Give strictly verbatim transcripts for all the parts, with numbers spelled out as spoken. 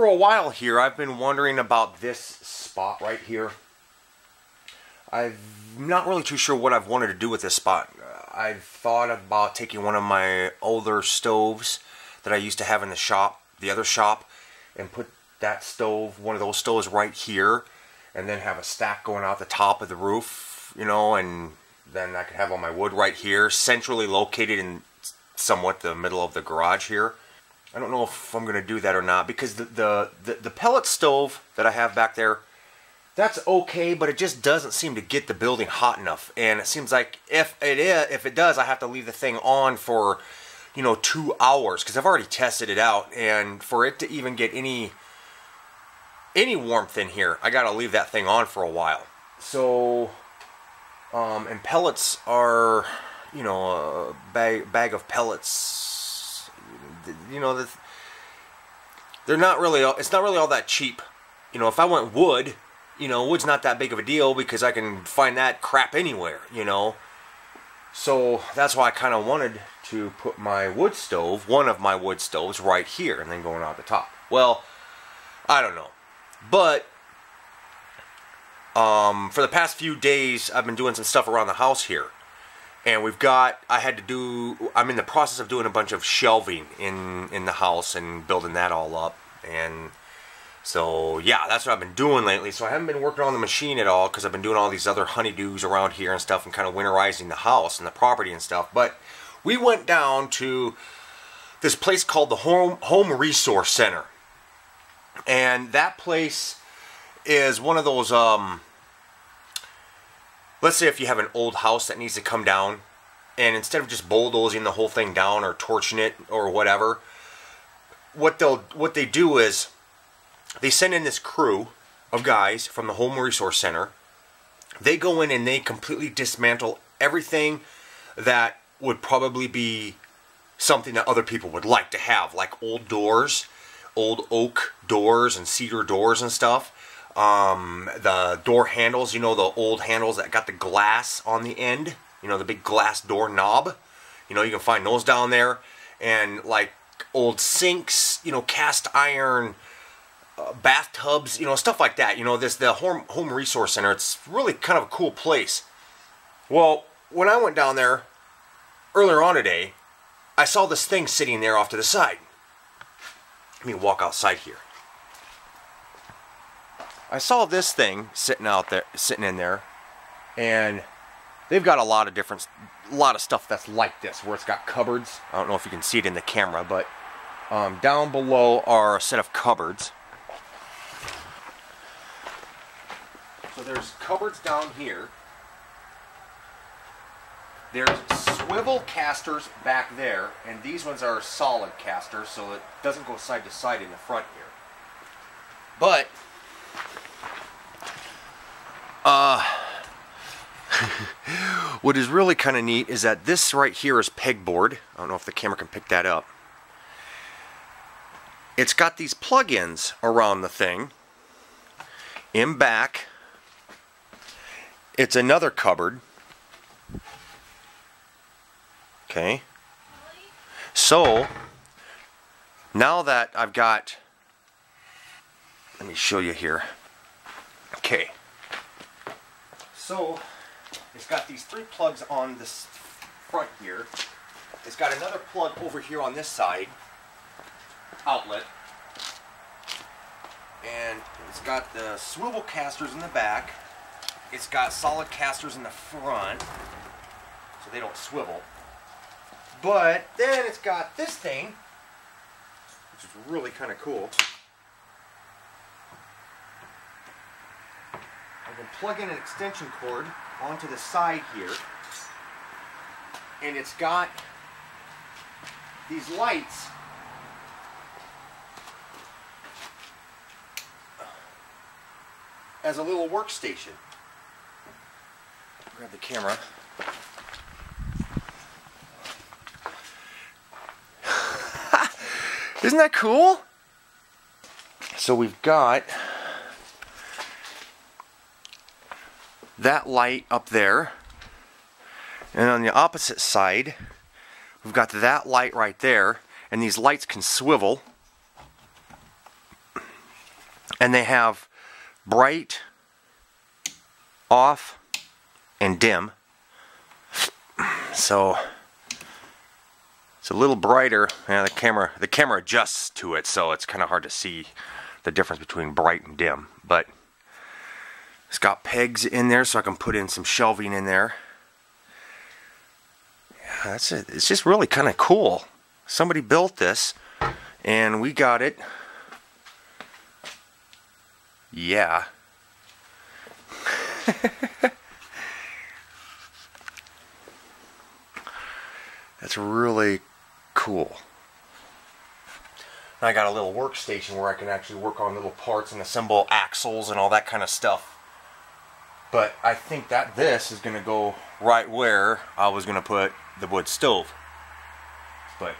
for a while here, I've been wondering about this spot right here. I'm not really too sure what I've wanted to do with this spot. I've thought about taking one of my older stoves that I used to have in the shop, the other shop, and put that stove, one of those stoves right here, and then have a stack going out the top of the roof, you know, and then I could have all my wood right here, centrally located in somewhat the middle of the garage here. I don't know if I'm going to do that or not, because the, the, the, the pellet stove that I have back there, that's okay, but it just doesn't seem to get the building hot enough. And it seems like if it is, if it does, I have to leave the thing on for, you know, two hours, because I've already tested it out. And for it to even get any, any warmth in here, I got to leave that thing on for a while. So, um, and pellets are, you know, a bag, bag of pellets. You know, they're not really, it's not really all that cheap. You know, if I want wood, you know, wood's not that big of a deal because I can find that crap anywhere, you know. So that's why I kind of wanted to put my wood stove, one of my wood stoves right here and then going out the top. Well, I don't know. But um, for the past few days, I've been doing some stuff around the house here. And we've got, I had to do, I'm in the process of doing a bunch of shelving in, in the house and building that all up. And so, yeah, that's what I've been doing lately. So I haven't been working on the machine at all because I've been doing all these other honeydews around here and stuff and kind of winterizing the house and the property and stuff. But we went down to this place called the Home, Home Resource Center. And that place is one of those, um... let's say if you have an old house that needs to come down, and instead of just bulldozing the whole thing down or torching it or whatever, what they'll what they do is they send in this crew of guys from the Home Resource Center. They go in and they completely dismantle everything that would probably be something that other people would like to have, like old doors, old oak doors and cedar doors and stuff. Um, the door handles, you know, the old handles that got the glass on the end, you know, the big glass door knob, you know, you can find those down there, and like old sinks, you know, cast iron uh, bathtubs, you know, stuff like that. You know, this, the Home, Home Resource Center, it's really kind of a cool place. Well, when I went down there earlier on today, I saw this thing sitting there off to the side. Let me walk outside here. I saw this thing sitting out there, sitting in there, and they've got a lot of different, a lot of stuff that's like this, where it's got cupboards. I don't know if you can see it in the camera, but um, down below are a set of cupboards. So there's cupboards down here. There's swivel casters back there, and these ones are solid casters, so it doesn't go side to side in the front here. But Uh, what is really kind of neat is that this right here is pegboard. I don't know if the camera can pick that up. It's got these plug-ins around the thing. In back, it's another cupboard. Okay. So, now that I've got, let me show you here. Okay. So, it's got these three plugs on this front here. It's got another plug over here on this side, outlet. And it's got the swivel casters in the back. It's got solid casters in the front, so they don't swivel. But then it's got this thing, which is really kind of cool. And plug in an extension cord onto the side here, and it's got these lights as a little workstation. Grab the camera. Isn't that cool? So we've got that light up there, and on the opposite side we've got that light right there, and these lights can swivel, And they have bright, off, and dim. So it's a little brighter. Yeah, the camera the camera adjusts to it, so it's kind of hard to see the difference between bright and dim. But it's got pegs in there, so I can put in some shelving in there. Yeah, that's it. It's just really kind of cool. Somebody built this, and we got it. Yeah. That's really cool. I got a little workstation where I can actually work on little parts and assemble axles and all that kind of stuff. But I think that this is going to go right where I was going to put the wood stove. But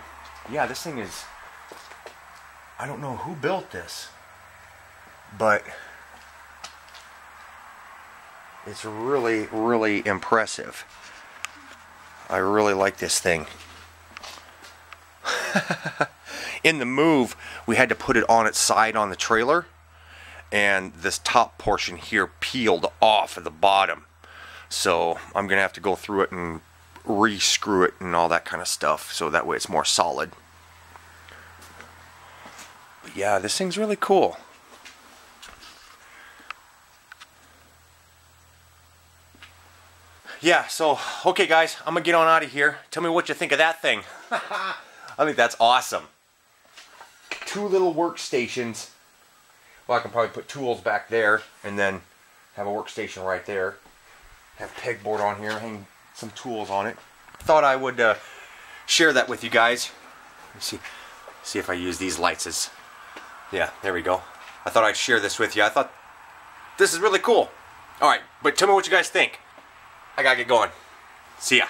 yeah, this thing is, I don't know who built this, but it's really, really impressive. I really like this thing. In the move, we had to put it on its side on the trailer, and this top portion here peeled off at the bottom. So I'm gonna have to go through it and re-screw it and all that kind of stuff, so that way it's more solid. But yeah, this thing's really cool. Yeah, so, okay guys, I'm gonna get on out of here. Tell me what you think of that thing. I think that's awesome. Two little workstations. Well, I can probably put tools back there and then have a workstation right there. Have pegboard on here, hang some tools on it. Thought I would uh, share that with you guys. Let me see, see if I use these lights as, yeah, there we go. I thought I'd share this with you. I thought this is really cool. All right, but tell me what you guys think. I gotta get going. See ya.